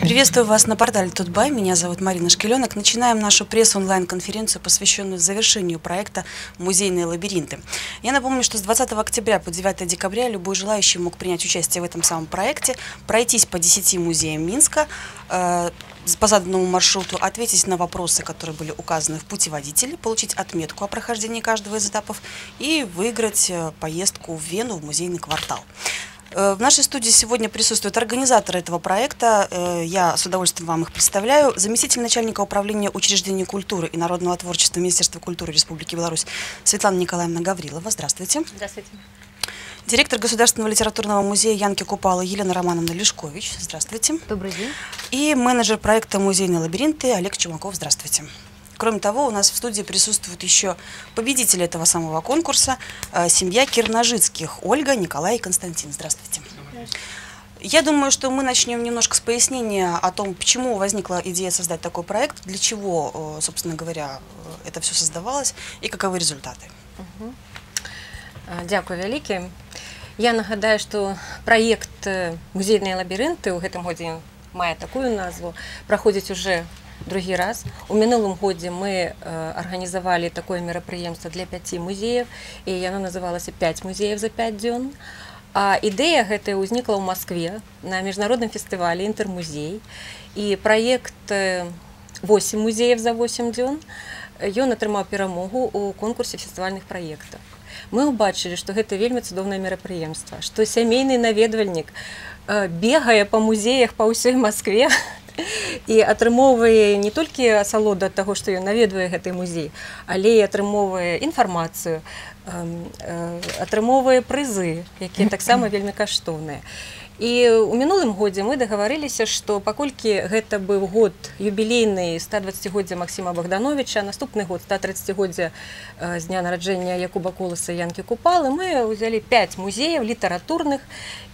Приветствую вас на портале Тутбай. Меня зовут Марина Шкеленок. Начинаем нашу пресс-онлайн-конференцию, посвященную завершению проекта «Музейные лабиринты». Я напомню, что с 20 октября по 9 декабря любой желающий мог принять участие в этом самом проекте, пройтись по 10 музеям Минска, по заданному маршруту ответить на вопросы, которые были указаны в путеводителе, получить отметку о прохождении каждого из этапов и выиграть поездку в Вену, в музейный квартал. В нашей студии сегодня присутствуют организаторы этого проекта, я с удовольствием вам их представляю. Заместитель начальника управления учреждений культуры и народного творчества Министерства культуры Республики Беларусь Светлана Николаевна Гаврилова. Здравствуйте. Здравствуйте. Директор Государственного литературного музея Янки Купала Елена Романовна Лешкович. Здравствуйте. Добрый день. И менеджер проекта «Музейные лабиринты» Олег Чумаков. Здравствуйте. Кроме того, у нас в студии присутствуют еще победители этого самого конкурса, семья Кирножицких, Ольга, Николай и Константин. Здравствуйте. Я думаю, что мы начнем немножко с пояснения о том, почему возникла идея создать такой проект, для чего, собственно говоря, это все создавалось и каковы результаты. Дякую, великие. Я нагадаю, что проект «Музейные лабиринты» в этом году мае такую назву, проходит уже другий раз. У минулым году мы организовали такое мероприемство для 5 музеев, и оно называлось «5 музеев за 5 дён». А идея эта возникла в Москве на международном фестивале «Интермузей». И проект «8 музеев за 8 дён» он отримал перемогу у конкурсе фестивальных проектов. Мы убачили, что это вельми цудовное мероприемство, что семейный наведвальник, бегая по музеях по всей Москве, и атрымоўвае не толькі асалоду ад таго, што ён наведвае гэты музей, але і атрымоўвае інфармацыю, атрымоўвае прызы, якія таксама вельмі каштоўныя. І ў мінулым годзе мы дагаварыліся, што паколькі гэта быў год юбілейны 120-годдзя Максима Богдановича, наступны год 130-годдзя з дня нараджэння Якуба Колоса Янкі Купалы, мы ўзялі 5 музеяў літаратурных,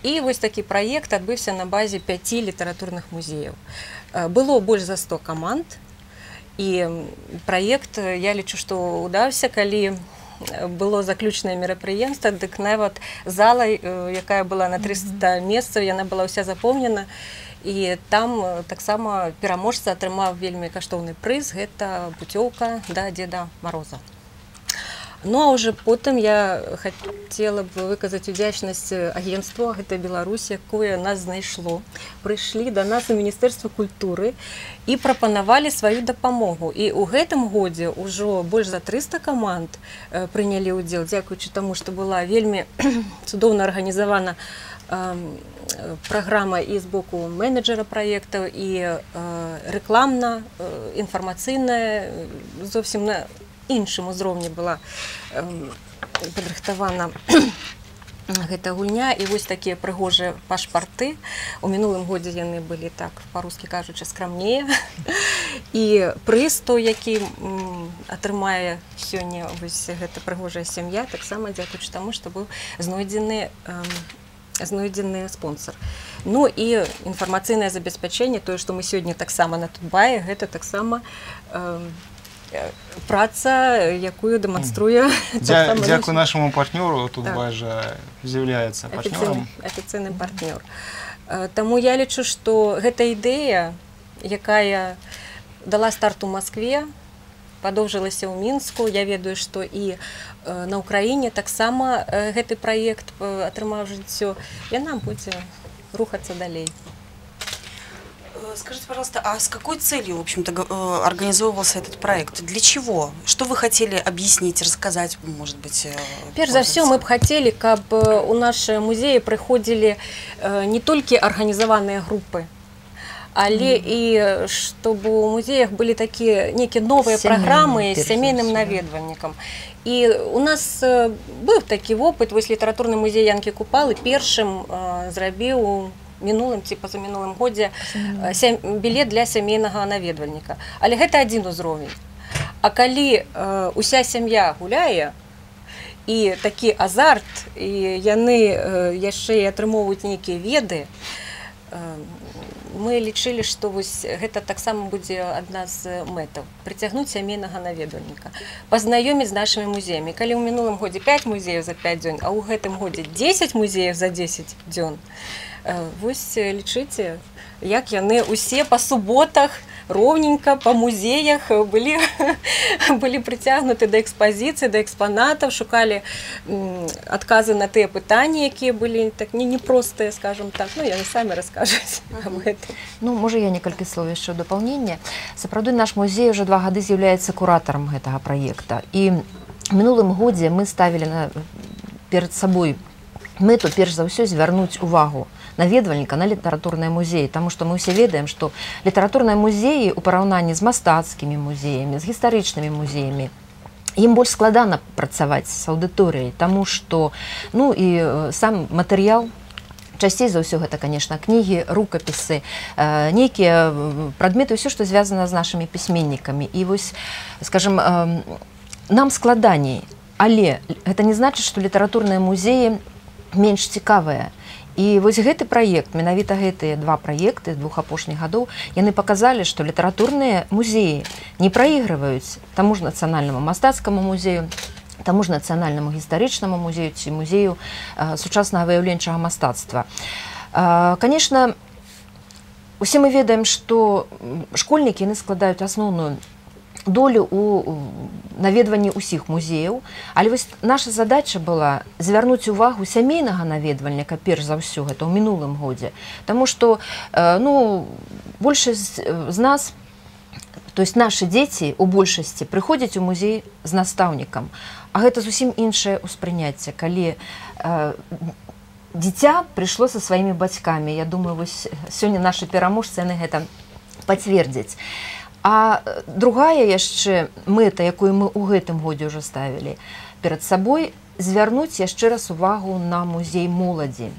і вось такі праект адбыўся на базе 5 літаратурных музеяў. Было больш за 100 каманд, і праект, я лічу, што удаўся, калі было заключнае мерапрыемства, дык нават зала, якая была на 300 месцаў, яна была ўся запомнена, і там таксама пераможца атрымаў вельмі каштоўны прыз, гэта пуцёўка да Деда Мороза. Ну а уже потым я хотела бы выказаць удзячнасць агентству «ГТ Беларусь», якое нас знайшло. Прыйшлі до нас у Міністэрства культуры і прапанавалі сваю дапамогу. І ў гэтым годзе ўжо больш за 300 каманд прынялі ўдзел, дзякуючы таму, што была вельмі цудоўна арганізавана программа и сбоку менеджера проекта, и рекламна, информационная, совсем на іншым узроўні была падрыхтавана гэта гульня, і вось такія прыгожыя пашпарты. У мінулым годзе яны былі, так па-рускі кажучы, скрамнее. І прыз той, які атрымае сёння вось гэта прыгожая сям'я, таксама дзякуючы таму, што быў знойдзены спонсор. Ну і інфармацыйнае забеспячэнне, тое, што мы сёння таксама на Тутбаі, гэта таксама праца, якую демонструя. Дякую нашему партнеру, Тутбай же является партнером. Офіційний партнер. Тому я лічу, что эта идея, якая дала старт у Москве, подовжилась у Минску. Я ведаю, что и на Украине так само этот проект отримав життё, и нам будет рухаться далее. Скажите, пожалуйста, а с какой целью, в общем-то, организовывался этот проект? Для чего? Что вы хотели объяснить, рассказать, может быть? Перш за все, мы бы хотели, как у наших музеев приходили не только организованные группы, але и чтобы у музеях были такие некие новые программы с семейным наведвальником. И у нас был такой опыт, вось литературный музей Янкі Купалы першым зрабіў минулым, типа за минулым годзе билет для семейного наведвальника. Але это один узровень. А коли уся семья гуляет, и такие азарт, и яны еще и отрымовывают некие веды, мы лічылі, што гэта таксама будзе адна з мэтаў, прыцягнуць сямейнага наведвальніка, пазнаёміць з нашымі музеямі. Калі ў мінулым годзе 5 музеяў за 5 дзён, а ў гэтым годзе 10 музеяў за 10 дзён, вось лічыце, як яны ўсе па суботах ровненько по музеях были притягнуты до экспозиции, до экспонатов, шукали отказы на те пытания, которые были так непростые, скажем так. Ну, я не сами расскажу об этом. Ну, может, я несколько слов еще в дополнение. Сапраўды, наш музей уже 2 года является куратором этого проекта. И в минулом году мы ставили перед собой мэту, перш за ўсё, звярнуць увагу наведвальніка на літаратурныя музеі, таму што мы ўсе ведаем, што літаратурныя музеі ў параўнанні з мастацкімі музеямі, з гістарычнымі музеямі, ім больш складана працаваць з аўдыторыяй, таму што, ну і сам матэрыял, часцей за ўсё гэта, конечно, кнігі, рукапісы, нейкія прадметы, ўсё, што звязана з нашымі пісьменнікамі. І вось, скажем, нам складаней, але гэта не значыць, што літаратурныя музеі менш цікавыя. І вось гэты праект, менавіта гэтыя 2 праекты з 2 апошніх гадоў, яны паказалі, што літаратурныя музеі не праігрываюць таму ж нацыянальнаму мастацкаму музею, таму ж нацыянальнаму гістарычнаму музею ці музею сучаснага выяўленчага мастацтва. Канешне, усе мы ведаем, што школьнікі яны складаюць асноўную долю у наведванні ўсіх музеяў, але вось наша задача была звярнуць увагу сямейнага наведвальніка перш за ўсё, гэта ў мінулым годзе, таму што, ну, большасць з нас, то есть нашы дзеці у большасці прыходзяць у музей з настаўнікам, а гэта зусім іншае ўспрыняцце, калі дзіця прыйшло са сваімі бацькамі. Я думаю, вось сёння нашы пераможцы яны гэта пацвердзяць. А другая яшчэ мэта, якую мы ў гэтым годзе ўжо ставілі перад сабой, звярнуць яшчэ раз увагу на музей моладзі.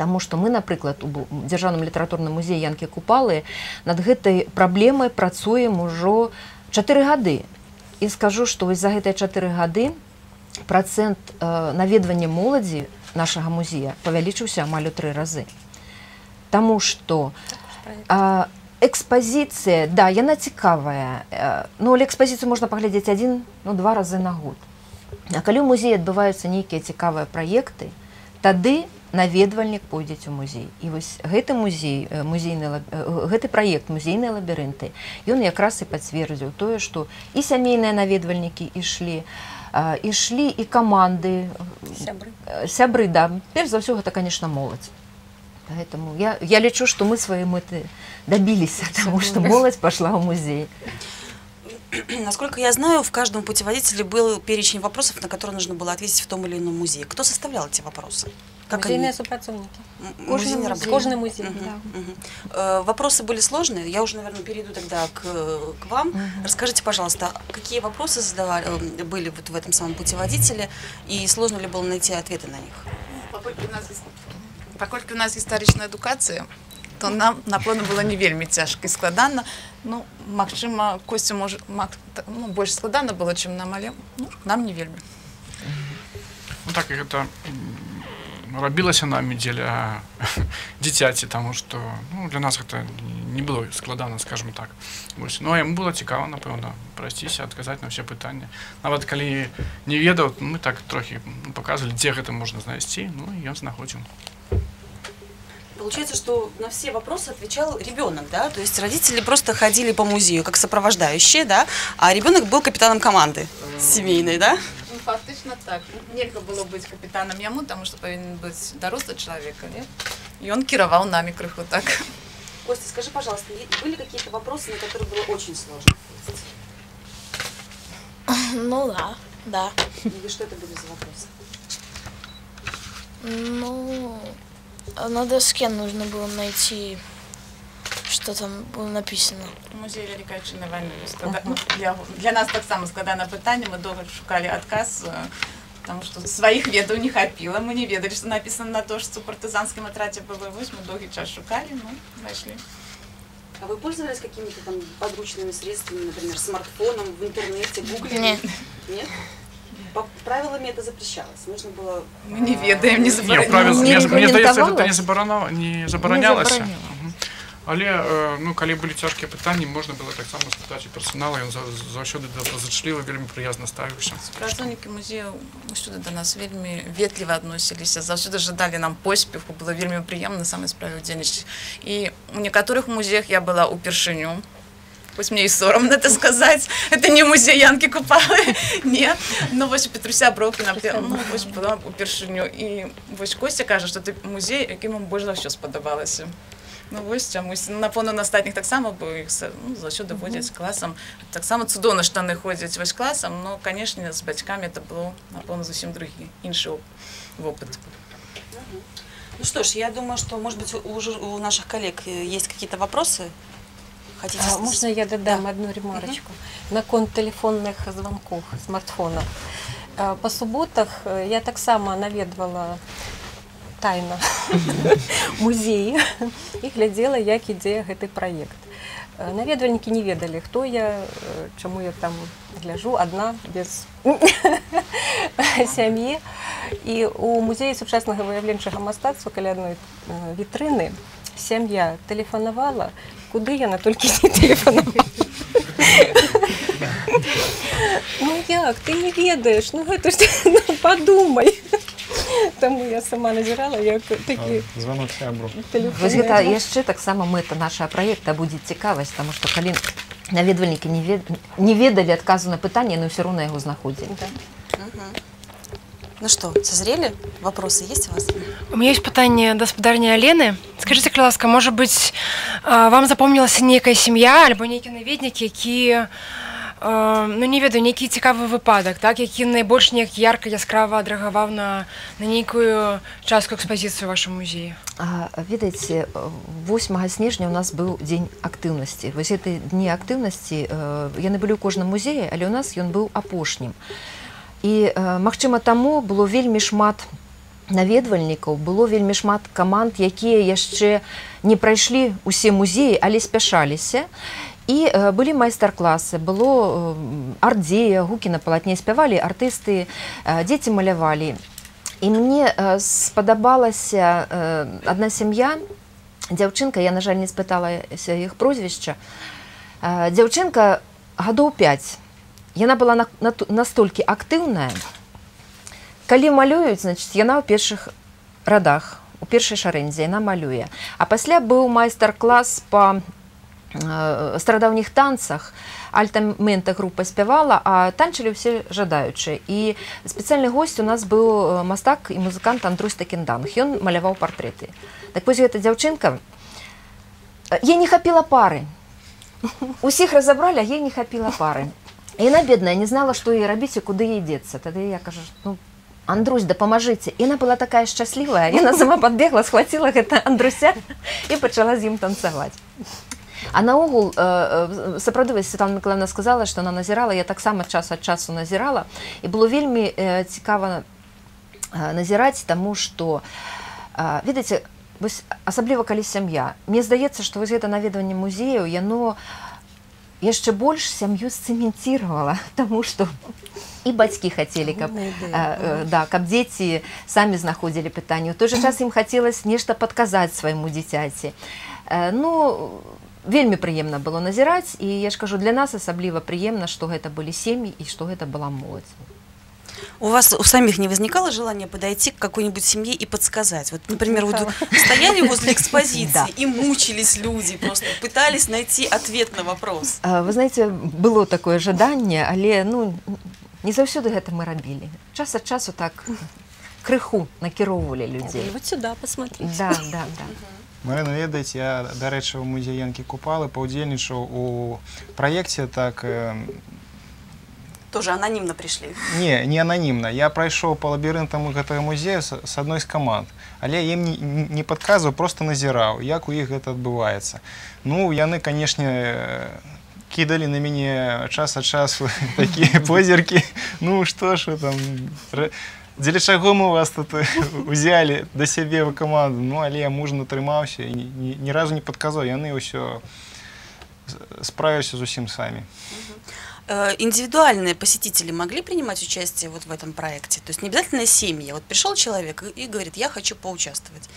Таму што мы, напрыклад, у Дзяржаўным літаратурным музеі Янкі Купалы над гэтай праблемай працуем ужо 4 гады. І скажу, што за гэтыя 4 гады процент наведвання моладзі нашага музея павялічыўся амаль у 3 разы. Таму што... Экспозиция, да, она цікавая, но экспозицию можно поглядеть 1–2 разы на год. А когда в музее отбываются некие цікавые проекты, тогда наведвальник пойдет в музей. И вот этот проект «Музейные лабиринты», он как раз и подтвердил то, что и семейные наведвальники и шли, и команды, сябры, да. Прежде за все, это, конечно, молодь. Поэтому я лечу, что мы своей мэты добились, потому что молодь пошла в музей. Насколько я знаю, в каждом путеводителе был перечень вопросов, на которые нужно было ответить в том или ином музее. Кто составлял эти вопросы? Музейные супрацовники. Кожный музей. Вопросы были сложные. Я уже, наверное, перейду тогда к вам. Расскажите, пожалуйста, какие вопросы были в этом самом путеводителе и сложно ли было найти ответы на них? Паколькі у нас гістарычная адукацыя, то нам, напэўна, было не вельмі цяжка і складана. Ну, магчыма, Костю, можа, больш складана было, чым нам, але нам не вельмі. Ну, так, гэта рабілася намі дзеля дзіцяці, таму што для нас гэта не было складана, скажем так. Ну, а яму было цікава, напэўна, прайсціся, адказаць на ўсе пытанні. Нават калі не ведаў, мы так трохі паказвалі, дзе гэта можна знайсці, ну, і ён знаходзіў. Получается, что на все вопросы отвечал ребенок, да? То есть родители просто ходили по музею как сопровождающие, да? А ребенок был капитаном команды семейной, да? Ну, фактично так. Нельзя было быть капитаном ему, потому что повинен быть дорослый человек, нет? И он кировал нами крыху так. Костя, скажи, пожалуйста, были какие-то вопросы, на которые было очень сложно ответить? Ну да, да. И что это были за вопросы? Ну... На доске нужно было найти, что там было написано. Музей Великой Отечественной войны. Для нас так само складанное пытание, мы долго шукали отказ, потому что своих ведов не хапило, мы не ведали, что написано на то, что в партизанском отрате было 8, мы долгий час шукали, но нашли. А вы пользовались какими-то там подручными средствами, например, смартфоном, в интернете, гуглили? Нет. Нет? По правилам это запрещалось, нужно было... Мы не ведаем, не заборонялось. Мне кажется, это не заборонялось. Але ну, калі былі цяжкія пытанні, можна было таксама спытаць у персанала, ён заўсёды добразычліва, вельмі прыязна ставіўся. Спрацоўнікі музея ўсюды да нас вельмі ветліва адносіліся, заўсёды жадалі нам поспеху, было вельмі прыемна на самай справе ўдзельнічаць. І у некаторых музеях я была ўпершыню. Пусть мне и сором это сказать, это не музей Янки Купалы, нет, но вот Петруся Бровка, ну, вот была у першиню, и вот Костя кажет, что это музей, яким ему больше всего сподобалося. Ну вот, а мы, напевно, на остальных так само, их зачем-то водят классом, так само цудовно, что они ходят вот классом, но, конечно, с батьками это было, напевно, совсем другие, инший опыт. Ну что ж, я думаю, что, может быть, уже у наших коллег есть какие-то вопросы? А можно я додам одну ремарочку? На конт телефонных звонков, смартфонов. По субботах я так само наведывала тайно музеи и глядела, як ідзе гэты проект. Наведвальники не ведали, кто я, чему я там гляжу, одна, без сям'і. И у музея сучаснага выявленчага мастацтва каля адной вітрыны сям'я тэлефанавала, куды яна толькі не тэлефанавала. Ну як, ты не ведаеш, ну гэта ж падумай. Тому я сама назірала, як такі телефоны. Гэта яшчэ таксама мэта нашага праекта будзе цікавасць, таму што калі наведвальнікі не ведалі адказу на пытанне, яны ўсё роўна яго знаходзілі. Ну что, созрели? Вопросы есть у вас? У меня есть питание до господарни Алены. Скажите, пожалуйста, может быть, вам запомнилась некая семья, або некие наведники, которые, ну не ведаю, некий цікавый выпадок, так, який наибольше неяк ярко, яскраво адрагаваў на некую частку экспозицию в вашем музее? Видите, 8 снежня у нас был день активности. Вот эти дни активности, яны были у каждом музее, але у нас ён был апошнім. І, магчыма, таму было вельмі шмат наведвальнікаў, было вельмі шмат каманд, якія яшчэ не прайшлі ўсе музеі, але спяшаліся. І былі майстар-класы, было ардзея, гукі на палатне спявалі, артысты, дзеці малявалі. І мне спадабалася адна сям'я, дзяўчынка, я, на жаль, не спыталася іх прозвішча, дзяўчынка гадоў 5. Яна была настолькі актыўная, калі малююць, значыць, яна ў першых радах, у першай шарэндзе яна малюе. А пасля быў майстар-клас па старадаўніх танцах, альтамента група спявала, а танчылі ўсе жадаючыя. І спецыяльны госць у нас быў мастак і музыкант Андрюс Текинданг, ён маляваў партрэты. Так вось гэта дзяўчынка, ей не хапіла пары, усіх разабралі, а ей не хапіла пары. И она бедная, не знала, что ей робить и куда ей деться. Тогда я кажу, ну, Андрусь, да поможите. И она была такая счастливая, и она сама подбегла, схватила это Андруся и начала с ним танцевать. А наогул, сапраўдовасць, Светлана Николаевна сказала, что она назирала, я так само час от часу назирала. И было вельми цікаво назирать тому, что, видите, особливо, коли семья. Мне здаецца, что вот это наведывание музею, яно еще больше семью сцементировала, потому что и батьки хотели, как да, дети сами находили питание. В тот же час им хотелось нечто подказать своему дитяти. Ну, вельми приемно было назирать, и я же кажу, для нас особливо приемно, что это были семьи и что это была молодь. У вас у самих не возникало желания подойти к какой-нибудь семье и подсказать? Вот, например, вот стояли возле экспозиции и мучились люди, просто пытались найти ответ на вопрос. Вы знаете, было такое ожидание, але ну, не завсёды это мы робили. Час от часу так крыху накировывали людей. Вот сюда посмотрите. Да, да, да. Марина, ведаеце, я, до речи, в музее Янки Купалы поудзельнічаў у проекте так... Тоже анонимно пришли? Не, не анонимно. Я прошел по лабиринтам этого музея с одной из команд. Але я им не подказывал, просто назирал, як у них это отбывается. Ну, яны, конечно, кидали на меня час от часу такие позерки. Ну, что ж, там, дзеля чаго мы вас тут взяли до себе в команду. Ну, але я мужно трымаўся и ни разу не подказал. Яны все справились совсем сами. Индивидуальные посетители могли принимать участие вот в этом проекте? То есть не обязательно семья. Вот пришел человек и говорит, я хочу поучаствовать.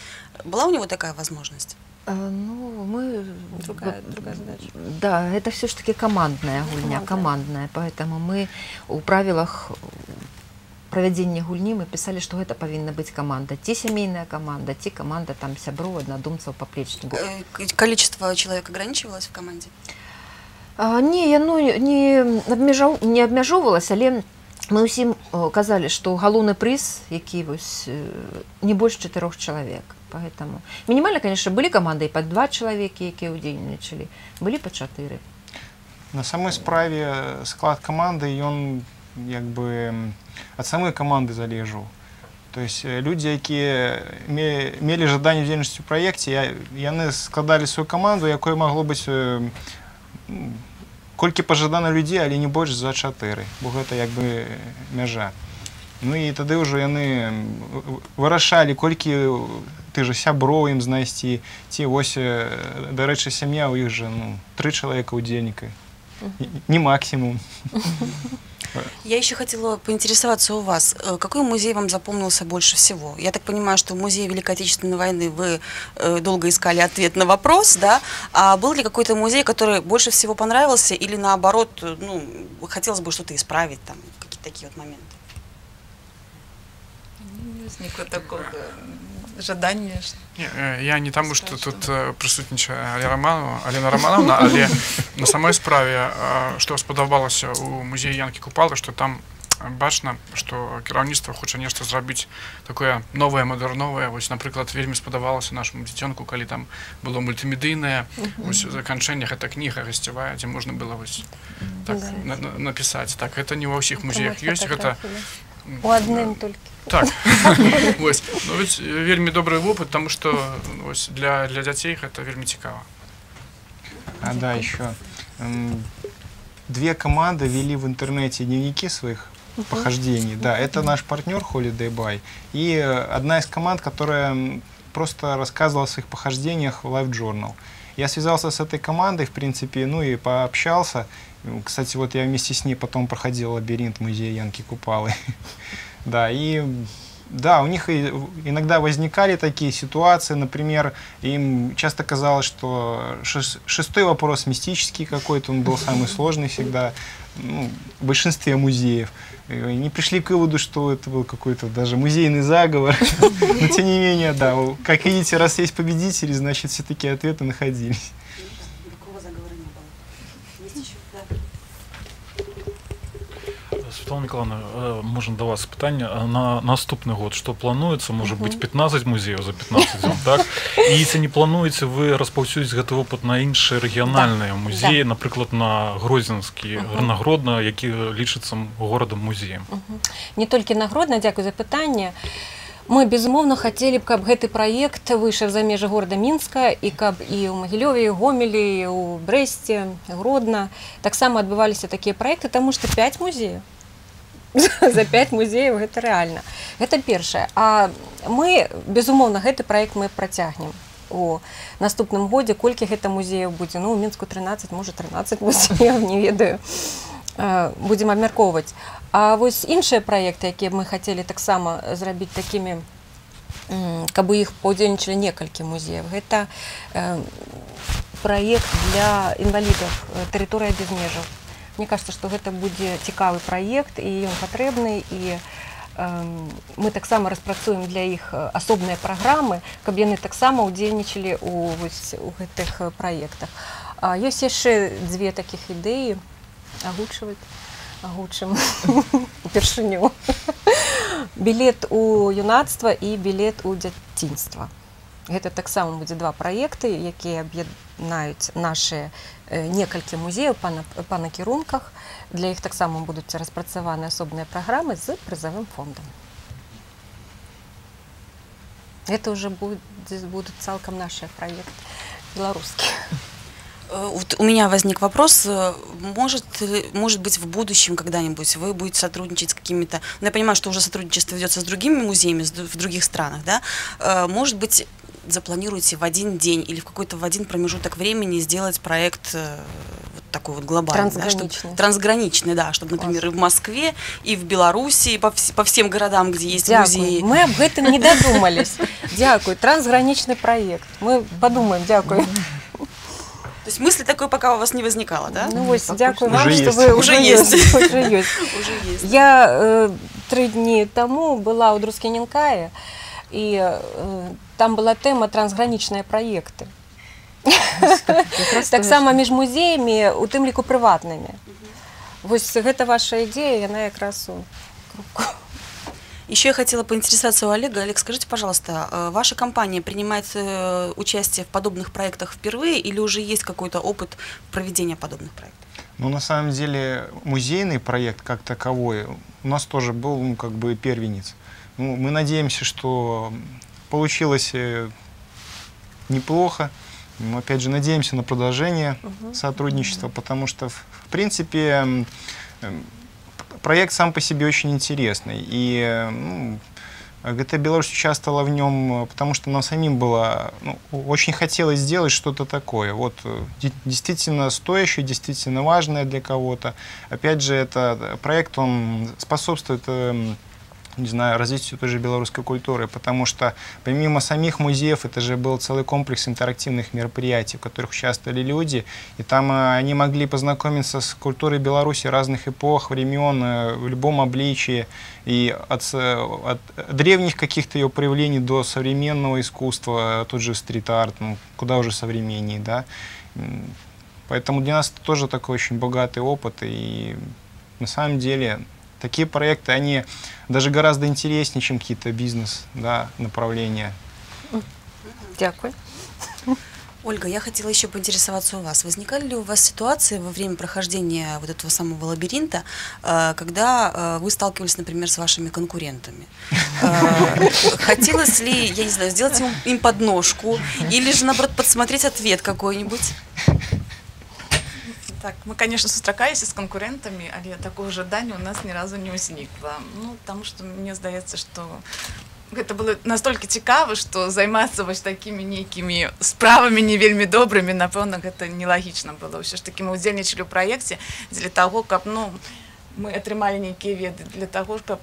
Была у него такая возможность? Ну, мы... Другая задача. Да, это все-таки командная гульня, командная. Поэтому мы у правилах проведения гульни мы писали, что это повинна быть команда. Те семейная команда, те команда там сябров, однодумцев, поплечников. Количество человек ограничивалось в команде? Не, оно не обмежевывалось, але... Мы всем казали, что головный приз, який не больше 4 человек. Поэтому минимально, конечно, были команды и по 2 человека, которые удельничали, были по 4. На самой справе склад команды, и он как бы от самой команды залежал. То есть люди, которые имели желание удельничать в проекте, они складали свою команду, якой могло быть... Кольки пожадано людей, але не больше за 4, бо это как бы межа. Ну и тогда уже они вырашали, кольки ты же сябро им знайсти, те ось, до речи, семья у них же, ну, 3 человека удельника, не максимум. Я еще хотела поинтересоваться у вас, какой музей вам запомнился больше всего? Я так понимаю, что в музее Великой Отечественной войны вы долго искали ответ на вопрос, да? А был ли какой-то музей, который больше всего понравился, или наоборот, ну, хотелось бы что-то исправить, там, какие-то такие вот моменты? Не возникло такого жадания. Я не тому, что тут присутнічае Елена Романовна, але на самой справе, что сподобалося у музея Янки Купалы, что там бачно, что кіраўніцтва хоча нечто зрабіць такое новое, модерновое. Вот, например, вельми сподобалося нашему дзіцёнку, коли там было мультимедийное закончение, это книга гостевая, где можно было вот, так, написать. Так, это не во всех музеях есть, это... У одним только. Так, вот. Но ведь вельми добрый опыт, потому что вот, для детей это вельми цікаво. А да, еще. 2 команды вели в интернете дневники своих похождений. Да, это наш партнер Холидайбай. И одна из команд, которая просто рассказывала о своих похождениях в Live Journal. Я связался с этой командой, в принципе, ну и пообщался. Кстати, вот я вместе с ней потом проходил лабиринт музея Янки Купалы. Да, и да, у них иногда возникали такие ситуации, например, им часто казалось, что 6-й вопрос мистический какой-то, он был самый сложный всегда, ну, в большинстве музеев. И они пришли к выводу, что это был какой-то даже музейный заговор, но тем не менее, да, как видите, раз есть победители, значит, все-таки ответы находились. Светлана Николаевна, можем до вас питание на наступный год, что плануется, может быть 15 музеев за 15 дней, так? И если не плануете, вы распаўсюдзіць гэты опыт на іншыя региональные музеи, например, на Гродзенскі, на Гродно, які лічыцца горадам-музеем. Не только на Гродно, дякую за питание. Мы, безумовно, хотели бы, как гэты проект вышел за межы города Минска, и как и у Могилёве, и у Гомеле, и у Бресте, Гродно. Так само отбывались такие проекты, потому что 5 музеев. За 5 музеев это реально. Это первое. А мы, безумовно, гэты проект мы протягнем у наступным году, кольки это музеев будет. Ну, у Минску 13, может 13 музеев, не ведаю. Будем обмерковывать. А вот иншие проекты, которые мы хотели так само сделать такими, как бы их поудельничали несколько музеев, это проект для инвалидов «Территория без межев». Мне кажется, что это будет цікавый проект, и он потребный, и мы так само распрацуем для их особные программы, чтобы они так само удельничали у этих проектах. А есть еще 2 таких идеи, агучим першиню. Билет у юнацтва и билет у дзяцінства. Это так само будет 2 проекты, которые объединяют наши несколько музеев по накірунках. Для их так само будут распрацованы особые программы с призовым фондом. Это уже будут целиком наши проекты белорусские. Вот у меня возник вопрос, может быть, в будущем когда-нибудь вы будете сотрудничать с какими-то... Ну, я понимаю, что уже сотрудничество ведется с другими музеями в других странах, да? Может быть, запланируете в один день или в какой-то в один промежуток времени сделать проект вот такой вот глобальный, трансграничный, да, чтобы, например, и в Москве, и в Беларуси, и по всем городам, где есть музеи. Мы об этом не додумались. Дякую, трансграничный проект. Мы подумаем, дякую. То есть мысли такой пока у вас не возникало, да? Ну, вот, дякую вам, что вы уже есть. Я 3 дні тому была у Друскининкая, и там была тема трансграничные проекты. Так само між музеями, у тим ліку приватними. Ось гэта ваша ідея, яна якраз у кругу. Еще я хотела поинтересоваться у Олега. Олег, скажите, пожалуйста, ваша компания принимает участие в подобных проектах впервые или уже есть какой-то опыт проведения подобных проектов? Ну, на самом деле, музейный проект как таковой у нас тоже был, ну, как бы первенец. Ну, мы надеемся, что получилось неплохо. Мы, опять же, надеемся на продолжение сотрудничества, потому что, в принципе, проект сам по себе очень интересный. И ГТ Беларусь участвовала в нем, потому что нам самим было, очень хотелось сделать что-то такое. Вот, действительно стоящее, действительно важное для кого-то. Опять же, этот проект, он способствует... не знаю, развитию той же белорусской культуры, потому что помимо самих музеев это же был целый комплекс интерактивных мероприятий, в которых участвовали люди, и там они могли познакомиться с культурой Беларуси разных эпох, времен, в любом обличии, и от древних каких-то ее проявлений до современного искусства, тот же стрит-арт, куда уже современнее, да. Поэтому для нас это тоже такой очень богатый опыт, и на самом деле... Такие проекты, они даже гораздо интереснее, чем какие-то бизнес-направления. Дякую. Ольга, я хотела еще поинтересоваться у вас. Возникали ли у вас ситуации во время прохождения вот этого самого лабиринта, когда вы сталкивались, например, с вашими конкурентами? Хотелось ли, я не знаю, сделать им подножку или же, наоборот, подсмотреть ответ какой-нибудь? Так, мы, конечно, сустракаемся с конкурентами, але такого жадания у нас ни разу не возникло. Ну, потому что мне здаецца, что это было настолько цікаво, что займаться вот такими некими справами не вельми добрыми, напевно, это нелогично было. Все ж таки мы удзельнічалі ў проекте для того, как, мы атрымалі некие веды, для того, как,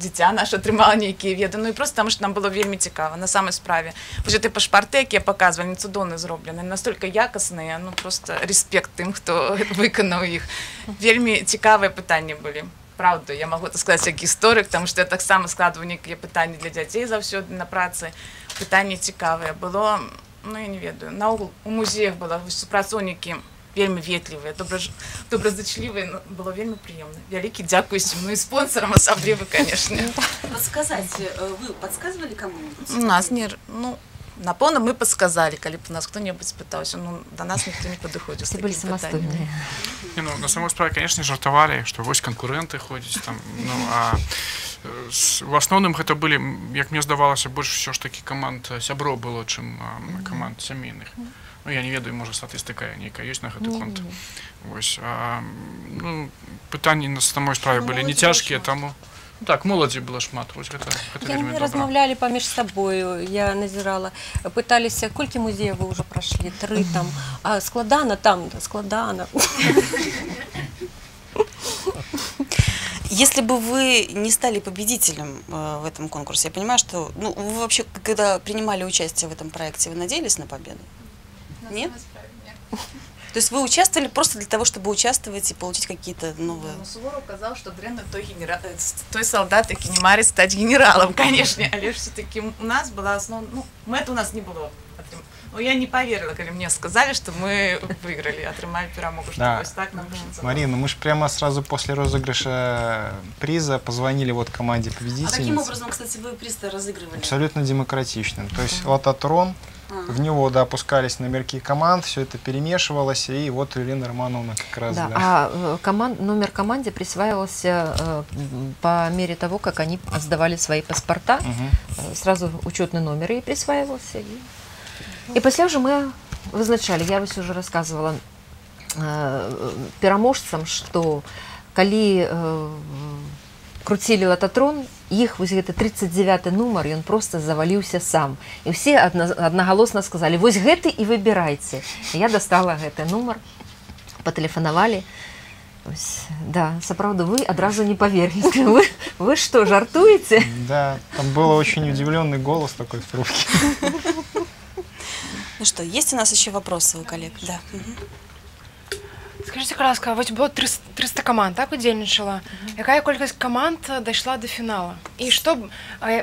дитя наше атрымала некие веды, и просто потому, что нам было вельми цікаво, на самой справе. Вот эти пашпарты, которые показывали, они цудоўна зроблены, настолько якостные, просто респект тем, кто выконал их. Вельми цікавые пытания были. Правда, я могу это сказать как историк, потому что я так само складываю некие пытания для детей за все на праце. Пытания цікавые было, я не ведаю, у музеях было, супрацоўнікі вельми ветливые, доброзачливые, было вельми приемно. Великий дякую всем, и спонсорам особливо, конечно. Подсказать, вы подсказывали кому-нибудь? У нас нет, напомню, мы подсказали, когда нас кто-нибудь пытался, до нас никто не подходит. Все были самостоятельные. На самой справе, конечно, жартовали, что вось конкуренты ходят там, а в основном это были, как мне здавалось, больше все ж таки команд сябро было, чем команд семейных. Я не ведаю, может, статистика некая есть на гэты конт. Пытания на самой справе были не тяжкие, тому... Так, молоді было шмат. Они размовляли поміж собою, я назирала. Пытались, сколько музеев вы уже прошли? 3 там. А складана там, складана. Если бы вы не стали победителем в этом конкурсе, я понимаю, что вы вообще, когда принимали участие в этом проекте, вы надеялись на победу? Нет? То есть вы участвовали просто для того, чтобы участвовать и получить какие-то новые... Суворов сказал, что дрянно той солдат таки не марит стать генералом, конечно. А лишь все-таки у нас была основная... это у нас не было. Я не поверила, когда мне сказали, что мы выиграли, отрымали перемогу, что да. Так нам кажется. Марина, мы же прямо сразу после розыгрыша приза позвонили команде победителей. А каким образом, кстати, вы приз-то разыгрывали? Абсолютно демократичным. То есть лототрон... В него, опускались номерки команд, все это перемешивалось, и вот Елена Романовна как раз... Да, а номер команде присваивался по мере того, как они сдавали свои паспорта, сразу учетный номер и присваивался. И после уже мы вызначали, я уже рассказывала пераможцам, что коли крутили лототрон, их вот это 39-й номер, и он просто завалился сам. И все одноголосно сказали, вот гэты и выбирайте. И я достала гэты номер, патэлефанавалі. Да, соправду, вы одразу не поверите. Вы что, жартуете? Да, там был очень удивленный голос такой в трубке. Ну что, есть у нас еще вопросы у коллег? Да. Скажите, Караска, вот было 300 команд, так, удельничала. Какая колькость команд дошла до финала? И что,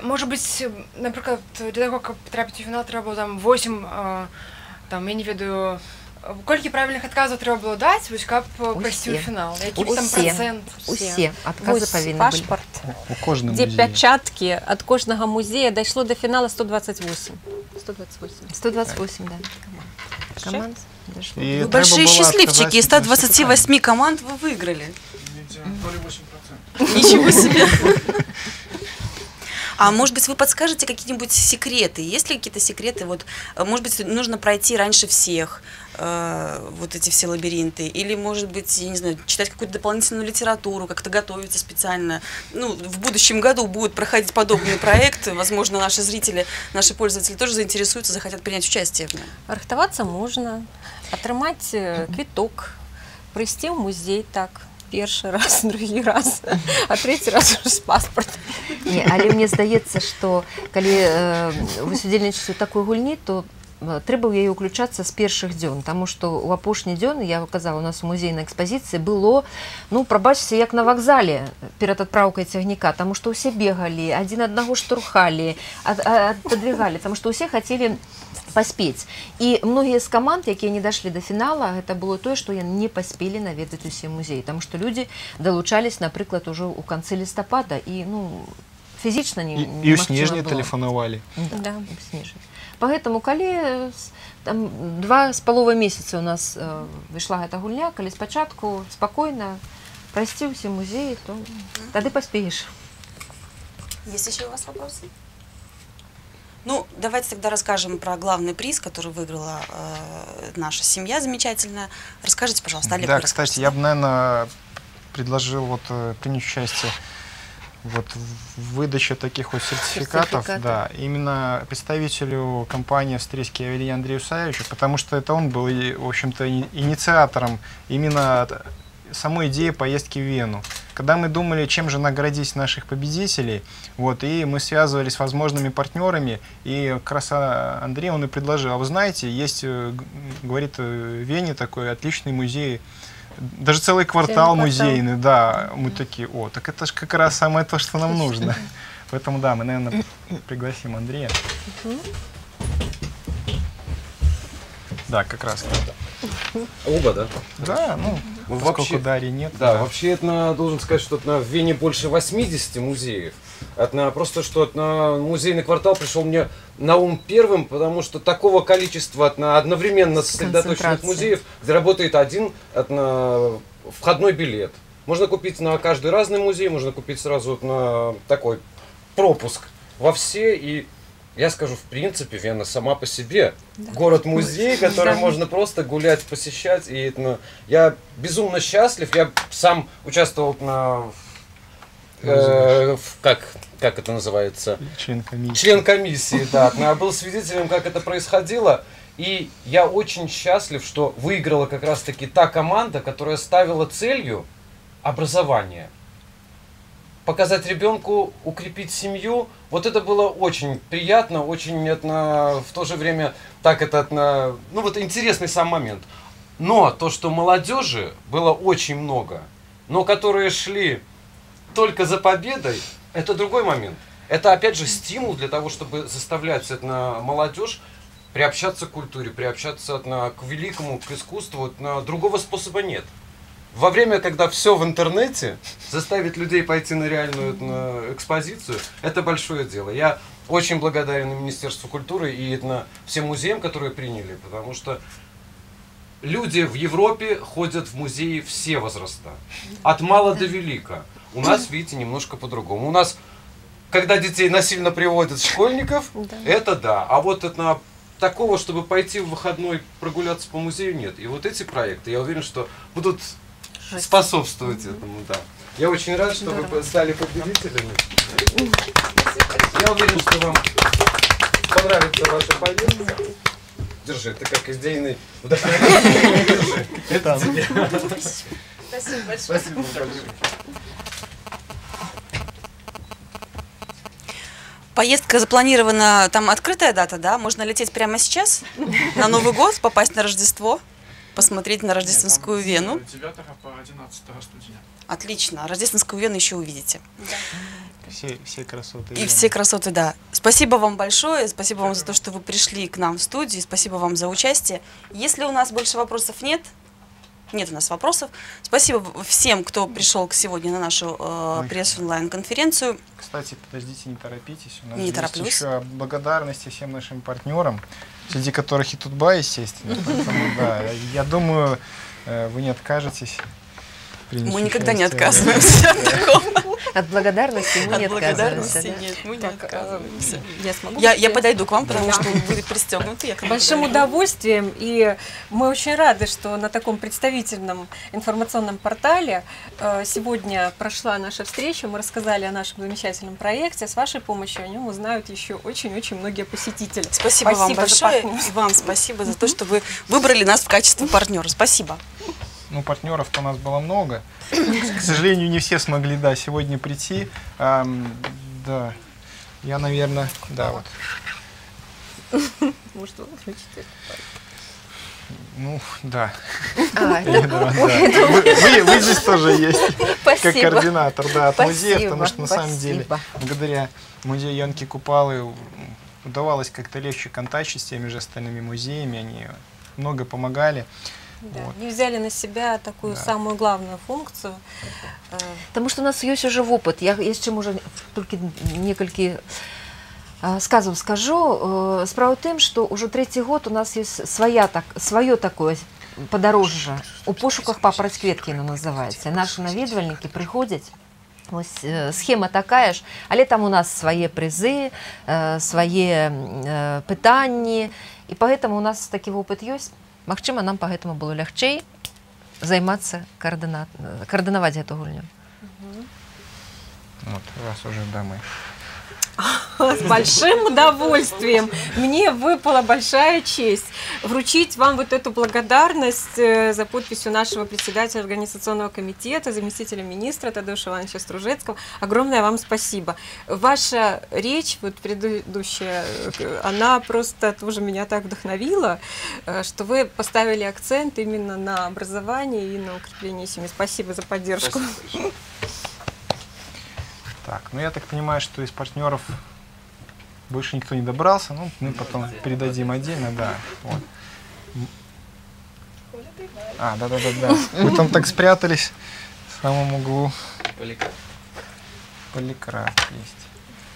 может быть, например, для того, как потрапить в финал, требовало там 8, там, я не веду, кольки правильных отказов требовало дать, вот как пройти в финал? Какие там процент? Усе отказы повинны пашпорт, были. Где печатки от каждого музея дошло до финала 128. 128, да. Команд. Вы большие счастливчики, из 128 команд вы выиграли. 8%. Ничего себе. А может быть, вы подскажете какие-нибудь секреты? Есть ли какие-то секреты? Вот, может быть, нужно пройти раньше всех вот эти все лабиринты? Или, может быть, я не знаю, читать какую-то дополнительную литературу, как-то готовиться специально? Ну, в будущем году будет проходить подобный проект. Возможно, наши зрители, наши пользователи тоже заинтересуются, захотят принять участие. Рыхтоваться можно, отрымать квиток, прийти в музей так. Первый раз, другий раз, а третий раз уже с паспортом. Не, але мне здаецца, что когда вы удзельнічаеце ў такой гульні, то трэба ў яе ўключацца с першых дзён, потому что у апошні дзён, я казала, у нас у музейнай экспозіцыі было, ну, прабачце, як на вакзале перад адпраўкай цягніка, потому что усе бегали, один одного штурхали, отодвигали, потому что усе хотели паспець. И многие из команд, которые не дошли до финала, это было то, что они не поспели наведать усе музеи, потому что люди долучались, например, уже у конца листопада, и, ну, физично не и у снежні телефоновали. Да, снежні. Поэтому, коли там 2,5 месяца у нас вышла эта гульня, коли спочатку спокойно пройти все музеи, то тогда поспеешь. Есть еще у вас вопросы? Ну, давайте тогда расскажем про главный приз, который выиграла наша семья замечательная. Расскажите, пожалуйста, Олег. Да, кстати, я бы, наверное, предложил вот, принять участие вот, в выдаче таких вот сертификатов. Да, именно представителю компании «Австрийский авиалиний» Андрею Саевичу, потому что это он был, в общем-то, инициатором именно самой идеи поездки в Вену. Когда мы думали, чем же наградить наших победителей, вот, и мы связывались с возможными партнерами, и как раз Андрей, он и предложил, а вы знаете, есть, говорит, в Вене такой отличный музей, даже целый квартал музейный, да, мы такие, о, так это же как раз самое то, что нам нужно. Поэтому, да, мы, наверное, пригласим Андрея. Да, как раз. Оба, да? Да, ну, вообще, Дарьи нет. Да, да. Вообще, это, должен сказать, что в Вене больше 80 музеев. Это, просто что это, музейный квартал пришел мне на ум первым, потому что такого количества одновременно сосредоточенных музеев, где работает один входной билет. Можно купить на каждый разный музей, можно купить сразу на такой пропуск во все. И я скажу, в принципе, Вена сама по себе, да, город-музей, который, да, можно просто гулять, посещать. И, ну, я безумно счастлив. Я сам участвовал как это называется? Член комиссии. Член комиссии, да. Я был свидетелем, как это происходило. И я очень счастлив, что выиграла как раз-таки та команда, которая ставила целью образование. Показать ребенку, укрепить семью. Вот это было очень приятно, очень в то же время так это, ну вот интересный сам момент. Но то, что молодежи было очень много, но которые шли только за победой, это другой момент. Это опять же стимул для того, чтобы заставлять молодежь приобщаться к культуре, приобщаться к великому, к искусству. Другого способа нет. Во время, когда все в интернете, заставить людей пойти на реальную экспозицию, это большое дело. Я очень благодарен Министерству культуры и всем музеям, которые приняли, потому что люди в Европе ходят в музеи все возраста, от мала до велика. У нас, видите, немножко по-другому. У нас, когда детей насильно приводят школьников, это да, а вот это... Такого, чтобы пойти в выходной прогуляться по музею, нет. И вот эти проекты, я уверен, что будут способствовать этому, да. Я очень рад, что вы стали победителями. Я уверен, что вам понравится ваша поездка. держи, ты как идейный вдохновитель, держи. Это тебе. Спасибо большое. Спасибо большое. Поездка запланирована, там открытая дата, да? Можно лететь прямо сейчас, на Новый год, попасть на Рождество, посмотреть на рождественскую Вену. С 9 по 11 студия. Отлично, рождественскую Вену еще увидите. Да. Все красоты. И все красоты, да. Спасибо вам большое, спасибо вам за то, что вы пришли к нам в студию, спасибо вам за участие. Если у нас больше вопросов нет, спасибо всем, кто пришел сегодня на нашу пресс-онлайн-конференцию. Кстати, подождите, не торопитесь. У нас не тороплюсь. Еще благодарности всем нашим партнерам, среди которых и Тутбай, естественно. Поэтому, да, я думаю, вы не откажетесь. Мы никогда не отказываемся от такого. От благодарности мы не отказываемся. Нет, мы не отказываемся. Я подойду к вам, потому что он будет пристегнут. С большим удовольствием. И мы очень рады, что на таком представительном информационном портале сегодня прошла наша встреча. Мы рассказали о нашем замечательном проекте. С вашей помощью о нем узнают еще очень-очень многие посетители. Спасибо вам большое. И вам спасибо за то, что вы выбрали нас в качестве партнера. Спасибо. Ну, партнеров-то у нас было много. К сожалению, не все смогли, да, сегодня прийти. Да, я, наверное, да, вот. Может, он значит. Ну, да. Вы здесь тоже есть, как координатор, да, от музея, потому что, на самом деле, благодаря музею Янки Купалы удавалось как-то легче контактировать с теми же остальными музеями, они много помогали. Да, вот. Не взяли на себя такую, да, самую главную функцию. Потому что у нас есть уже опыт. Я с чем уже только несколько сказов скажу. Справа в том, что уже третий год у нас есть свое такое подорожжа. У пошуках папороть кветки оно называется. Наши наведвальники приходят. Схема такая ж, але там у нас свои призы, свои пытания. И поэтому у нас такой опыт есть. Магчыма, нам поэтому было легче заниматься, координовать эту гульню. Вот, раз уже дамы. С большим удовольствием. Мне выпала большая честь вручить вам вот эту благодарность за подписью нашего председателя организационного комитета, заместителя министра Тадеуша Ивановича Стружецкого. Огромное вам спасибо. Ваша речь, вот предыдущая, она просто тоже меня так вдохновила, что вы поставили акцент именно на образование и на укрепление семьи. Спасибо за поддержку. Спасибо. Так, ну я так понимаю, что из партнеров больше никто не добрался, ну мы потом передадим отдельно, да. Вот. А, да-да-да-да. Мы там так спрятались в самом углу. Поликрафт. Поликрафт есть.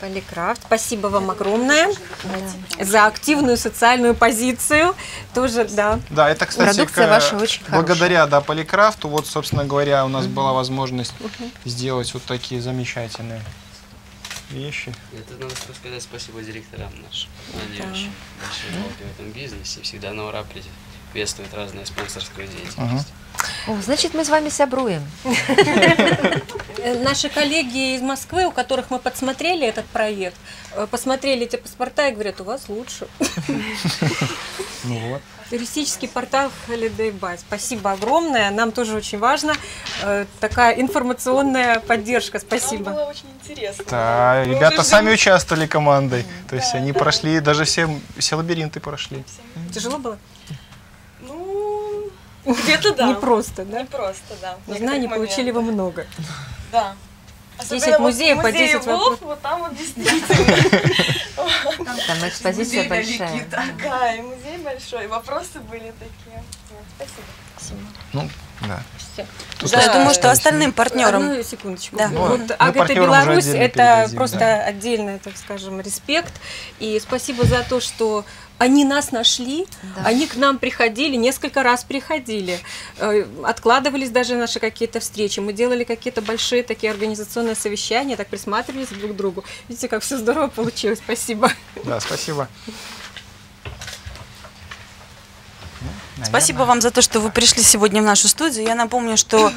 Поликрафт. Спасибо вам огромное за активную социальную позицию. Тоже, да. Да, это, кстати, благодаря, да, Поликрафту, вот, собственно говоря, у нас была возможность сделать вот такие замечательные вещи. Это надо сказать спасибо директорам нашим. Они очень большие в этом бизнесе и всегда на ура приветствуют разные спонсорские деятельности. О, значит, мы с вами сябруем. Наши коллеги из Москвы, у которых мы подсмотрели этот проект, посмотрели эти паспорта и говорят, у вас лучше. Туристический портал Холидайбай. Спасибо огромное. Нам тоже очень важно. Такая информационная поддержка. Спасибо. Было очень интересно. Да, ребята сами участвовали командой. То есть они прошли, даже все лабиринты прошли. Тяжело было? Где-то да. Не просто, да? Не просто, да. Знаний получили вы много. Да. 10 музеев по 10 вопросов. Вот там вот действительно. Там экспозиция большая. Музей такая, музей большой. Вопросы были такие. Спасибо. Ну, да. Я думаю, что остальным партнерам... Одну секундочку. Вот АГТ Беларусь – это просто отдельный, так скажем, респект. И спасибо за то, что... Они нас нашли, да, они к нам приходили, несколько раз приходили, откладывались даже наши какие-то встречи, мы делали какие-то большие такие организационные совещания, так присматривались друг к другу. Видите, как все здорово получилось, спасибо. Да, спасибо. Спасибо вам за то, что вы пришли сегодня в нашу студию. Я напомню, что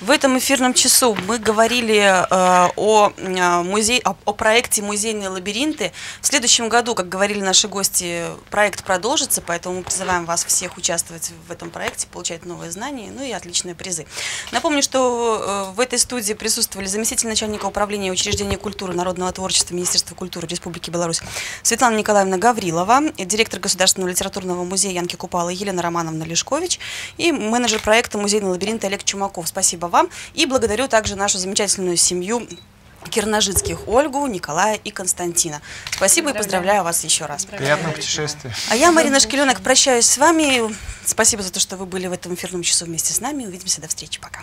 В этом эфирном часу мы говорили о проекте «Музейные лабиринты». В следующем году, как говорили наши гости, проект продолжится, поэтому мы призываем вас всех участвовать в этом проекте, получать новые знания, ну и отличные призы. Напомню, что в этой студии присутствовали заместитель начальника управления учреждения культуры народного творчества Министерства культуры Республики Беларусь Светлана Николаевна Гаврилова, директор Государственного литературного музея Янки Купала Елена Романовна Лешкович и менеджер проекта «Музейные лабиринты» Олег Чумаков. Спасибо вам. И благодарю также нашу замечательную семью Кирножицких, Ольгу, Николая и Константина. Спасибо и поздравляю вас еще раз. Приятного путешествия. А я, Марина Шкеленок, прощаюсь с вами. Спасибо за то, что вы были в этом эфирном часу вместе с нами. Увидимся, до встречи. Пока.